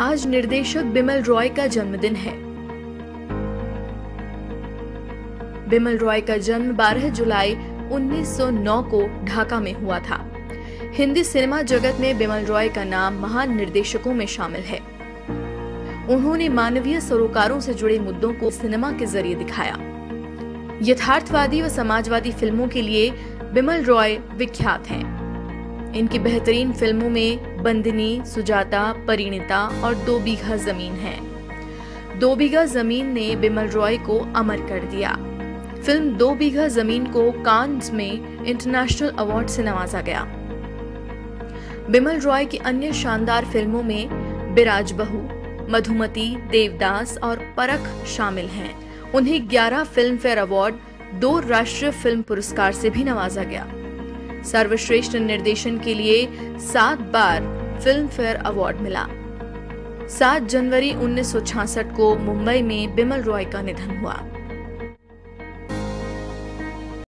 आज निर्देशक बिमल रॉय का जन्मदिन है। बिमल रॉय का जन्म 12 जुलाई 1909 को ढाका में हुआ था। हिंदी सिनेमा जगत में बिमल रॉय का नाम महान निर्देशकों में शामिल है। उन्होंने मानवीय सरोकारों से जुड़े मुद्दों को सिनेमा के जरिए दिखाया। यथार्थवादी व समाजवादी फिल्मों के लिए बिमल रॉय विख्यात हैं। इनकी बेहतरीन फिल्मों में बंदिनी, सुजाता, परिणीता और दो बीघा जमीन है। दो बीघा जमीन ने बिमल रॉय को अमर कर दिया। फिल्म दो बीघा जमीन को कान्स में इंटरनेशनल अवार्ड से नवाजा गया। बिमल रॉय की अन्य शानदार फिल्मों में बिराज बहू, मधुमति, देवदास और परख शामिल हैं। उन्हें 11 फिल्म फेयर अवार्ड, 2 राष्ट्रीय फिल्म पुरस्कार से भी नवाजा गया। सर्वश्रेष्ठ निर्देशन के लिए 7 बार फिल्म फेयर अवार्ड मिला। 7 जनवरी 1966 को मुंबई में बिमल रॉय का निधन हुआ।